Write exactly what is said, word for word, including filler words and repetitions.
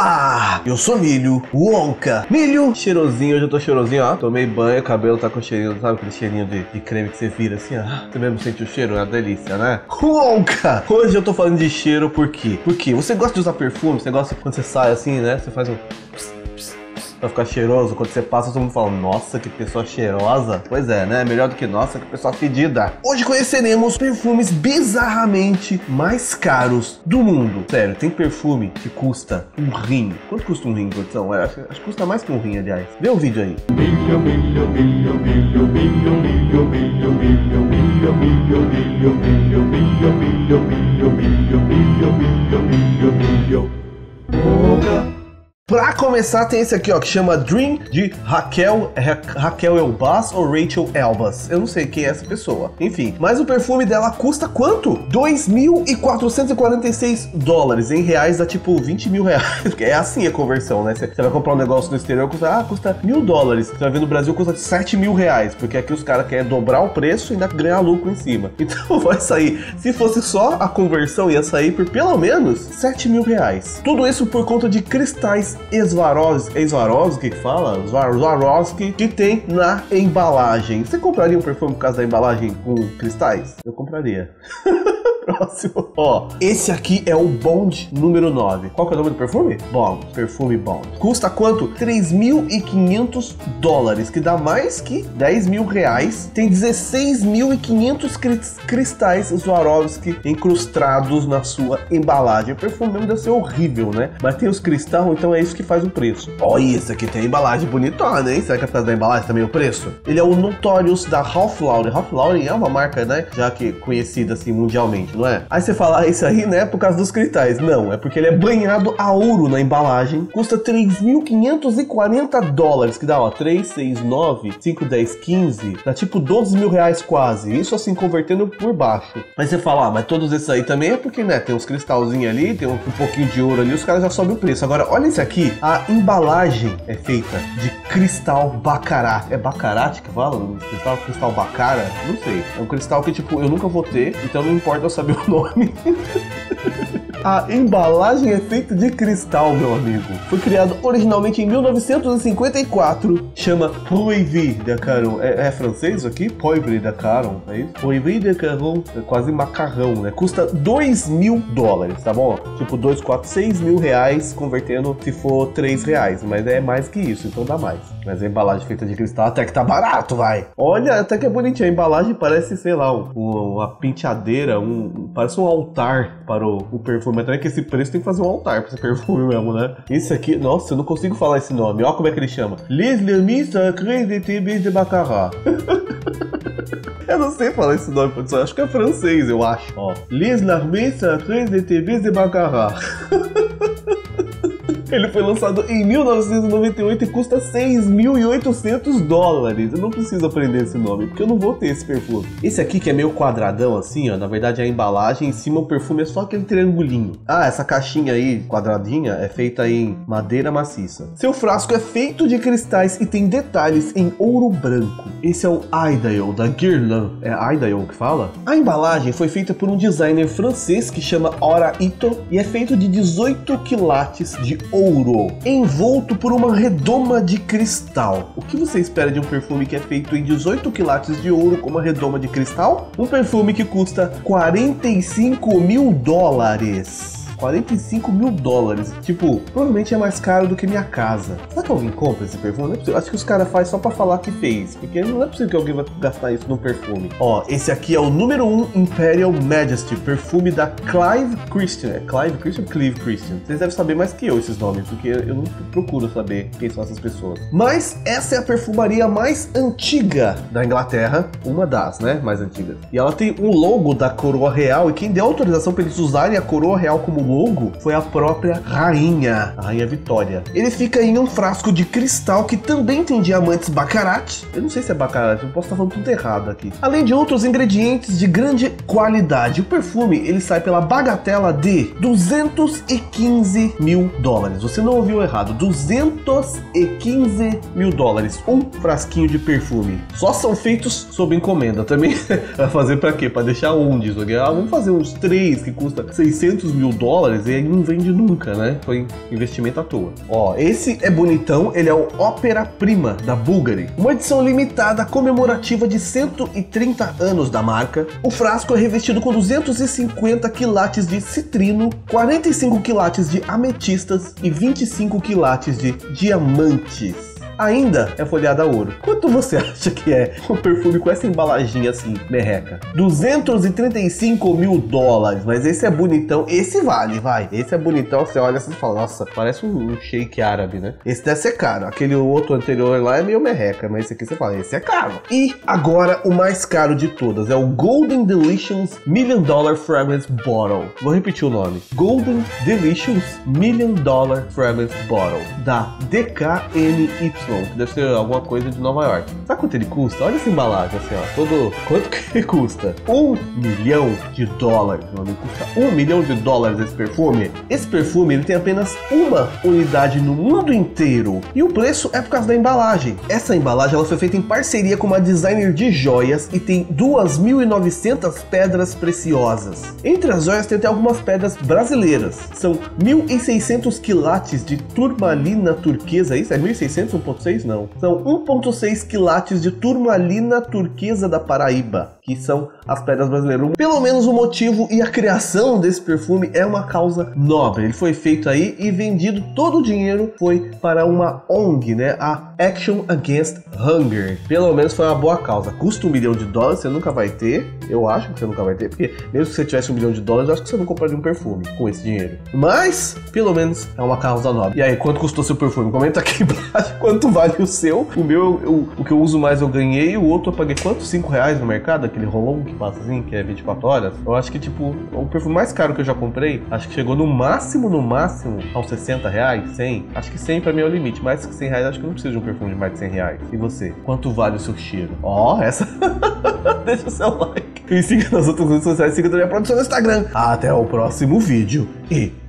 Olá, eu sou Milho Wonka. Milho cheirosinho, hoje eu tô cheirosinho, ó. Tomei banho, o cabelo tá com cheirinho, sabe aquele cheirinho de, de creme que você vira assim, ó. Você mesmo sente o cheiro, é uma delícia, né? Wonka! Hoje eu tô falando de cheiro por quê? Porque você gosta de usar perfume, você gosta quando você sai assim, né? Você faz um... pra ficar cheiroso, quando você passa todo mundo fala, nossa, que pessoa cheirosa. Pois é, né? Melhor do que nossa, que pessoa fedida. Hoje conheceremos perfumes bizarramente mais caros do mundo. Sério, tem perfume que custa um rim. Quanto custa um rim, produção? É, acho, acho que custa mais que um rim, aliás. Vê o vídeo aí. Milho, milho, milho, milho, milho, milho, milho, milho, milho, milho, milho, milho, milho, milho, milho, milho, milho, milho, milho, milho. Pra começar, tem esse aqui, ó, que chama Dream, de Rachel, Ra Rachel Elbaz ou Rachel Elbaz. Eu não sei quem é essa pessoa. Enfim, mas o perfume dela custa quanto? dois mil quatrocentos e quarenta e seis dólares. Em reais dá tipo vinte mil reais. É assim a conversão, né? Você vai comprar um negócio no exterior, custa, ah, custa mil dólares. Você vai ver no Brasil, custa sete mil reais. Porque aqui os caras querem dobrar o preço e ainda ganhar lucro em cima. Então vai sair. Se fosse só a conversão, ia sair por pelo menos sete mil reais. Tudo isso por conta de cristais Swarovski, Swarovski que fala? Swarovski, que tem na embalagem. Você compraria um perfume por causa da embalagem com cristais? Eu compraria. Próximo. Ó, esse aqui é o Bond número nove. Qual que é o nome do perfume? Bond. Perfume Bond. Custa quanto? três mil e quinhentos dólares, que dá mais que dez mil reais. Tem dezesseis mil e quinhentos cristais Swarovski incrustados na sua embalagem. O perfume mesmo deve ser horrível, né? Mas tem os cristais, então é isso que faz o preço. Ó, esse aqui tem a embalagem bonitona, hein? Será que é por causa da embalagem também o preço? Ele é o Notorious da Ralph Lauren. Ralph Lauren é uma marca, né? Já que conhecida, assim, mundialmente. Não é? Aí você fala, ah, isso aí, né, por causa dos cristais. Não, é porque ele é banhado a ouro na embalagem. Custa três mil quinhentos e quarenta dólares, que dá, ó, três, seis, nove, cinco, dez, quinze, dá tipo doze mil reais quase. Isso assim, convertendo por baixo. Mas você fala, ah, mas todos esses aí também é porque, né, tem uns cristalzinhos ali, tem um, um pouquinho de ouro ali, os caras já sobem o preço. Agora, olha isso aqui, a embalagem é feita de cristal Baccarat. É Baccarat que fala? Cristal, cristal Baccarat? Não sei. É um cristal que, tipo, eu nunca vou ter, então não importa eu saber o nome. A embalagem é feita de cristal, meu amigo. Foi criado originalmente em mil novecentos e cinquenta e quatro. Chama Poivre de Caron. É, é francês aqui? Poivre de Caron, é isso? Poivre de Caron. É quase macarrão, né? Custa dois mil dólares, tá bom? Tipo dois, quatro, seis mil reais, convertendo se for três reais. Mas é mais que isso, então dá mais. Mas a embalagem feita de cristal até que tá barato, vai. Olha, até que é bonitinho. A embalagem parece, sei lá, um, uma penteadeira, um, parece um altar para o, o perfume. Mas também que esse preço tem que fazer um altar para esse perfume mesmo, né? Esse aqui, nossa, eu não consigo falar esse nome. Olha como é que ele chama. Les Larmes Sacrées de Thèbes de Baccarat. Eu não sei falar esse nome, pessoal. Acho que é francês, eu acho. Ó, Les Larmes Sacrées de Thèbes de Baccarat. Ele foi lançado em mil novecentos e noventa e oito e custa seis mil e oitocentos dólares. Eu não preciso aprender esse nome, porque eu não vou ter esse perfume. Esse aqui que é meio quadradão assim, ó. Na verdade é a embalagem, em cima o perfume é só aquele triangulinho. Ah, essa caixinha aí, quadradinha, é feita em madeira maciça. Seu frasco é feito de cristais e tem detalhes em ouro branco. Esse é o Aidaion, da Guerlain. É Aidaion que fala? A embalagem foi feita por um designer francês que chama Ora Ito e é feito de dezoito quilates de ouro. Ouro, envolto por uma redoma de cristal. O que você espera de um perfume que é feito em dezoito quilates de ouro com uma redoma de cristal? Um perfume que custa quarenta e cinco mil dólares. quarenta e cinco mil dólares. Tipo, provavelmente é mais caro do que minha casa. Será que alguém compra esse perfume? Não é possível. Acho que os caras fazem só pra falar que fez. Porque não é possível que alguém vai gastar isso num perfume. Ó, esse aqui é o número um Imperial Majesty. Perfume da Clive Christian. É Clive Christian ou Clive Christian? Vocês devem saber mais que eu esses nomes. Porque eu não procuro saber quem são essas pessoas. Mas essa é a perfumaria mais antiga da Inglaterra. Uma das, né? Mais antigas. E ela tem um logo da coroa real. E quem deu autorização pra eles usarem a coroa real como logo foi a própria rainha, a Rainha Vitória. Ele fica em um frasco de cristal que também tem diamantes Baccarat. Eu não sei se é Baccarat, eu posso estar falando tudo errado aqui. Além de outros ingredientes de grande qualidade. O perfume, ele sai pela bagatela de duzentos e quinze mil dólares. Você não ouviu errado, duzentos e quinze mil dólares. Um frasquinho de perfume. Só são feitos sob encomenda. Também vai fazer pra quê? Pra deixar onde? Ah, vamos fazer uns três que custa seiscentos mil dólares. dólares e ele não vende nunca, né? Foi investimento à toa. Ó, esse é bonitão, ele é o Ópera Prima da Bulgari. Uma edição limitada comemorativa de cento e trinta anos da marca. O frasco é revestido com duzentos e cinquenta quilates de citrino, quarenta e cinco quilates de ametistas e vinte e cinco quilates de diamantes. Ainda é folhada a ouro. Quanto você acha que é um perfume com essa embalagem assim, merreca? duzentos e trinta e cinco mil dólares, mas esse é bonitão, esse vale, vai. Esse é bonitão, você olha assim e fala, nossa, parece um shake árabe, né? Esse deve ser caro, aquele outro anterior lá é meio merreca, mas esse aqui você fala, esse é caro. E agora o mais caro de todas, é o Golden Delicious Million Dollar Fragrance Bottle. Vou repetir o nome. Golden Delicious Million Dollar Fragrance Bottle, da D K N Y. Que deve ser alguma coisa de Nova York. Sabe quanto ele custa? Olha essa embalagem assim, ó. Todo... Quanto que ele custa? Um milhão de dólares. Mano, custa um milhão de dólares esse perfume. Esse perfume, ele tem apenas uma unidade no mundo inteiro. E o preço é por causa da embalagem. Essa embalagem, ela foi feita em parceria com uma designer de joias e tem duas mil e novecentas pedras preciosas. Entre as joias tem até algumas pedras brasileiras. São mil e seiscentos quilates de turmalina turquesa. Isso é mil e seiscentos? um ponto seis não. São um ponto seis quilates de turmalina turquesa da Paraíba, que são as pedras brasileiras. Pelo menos o motivo e a criação desse perfume é uma causa nobre. Ele foi feito aí e vendido, todo o dinheiro foi para uma O N G, né? A Action Against Hunger. Pelo menos foi uma boa causa. Custa um milhão de dólares, você nunca vai ter. Eu acho que você nunca vai ter, porque mesmo que você tivesse um milhão de dólares, eu acho que você não compraria um perfume com esse dinheiro. Mas, pelo menos, é uma causa nobre. E aí, quanto custou seu perfume? Comenta aqui embaixo quanto vale o seu. O meu, eu, o que eu uso mais eu ganhei, o outro eu paguei quanto? cinco reais no mercado? Aquele rolão que passa assim, que é vinte e quatro horas. Eu acho que, tipo, o perfume mais caro que eu já comprei, acho que chegou no máximo, no máximo, aos sessenta reais, cem. Acho que cem pra mim é o limite. Mais que cem reais, acho que eu não preciso de um perfume de mais de cem reais. E você? Quanto vale o seu cheiro? Ó, oh, essa... Deixa o seu like. Me siga nas outras redes sociais, siga também a produção no Instagram. Até o próximo vídeo e...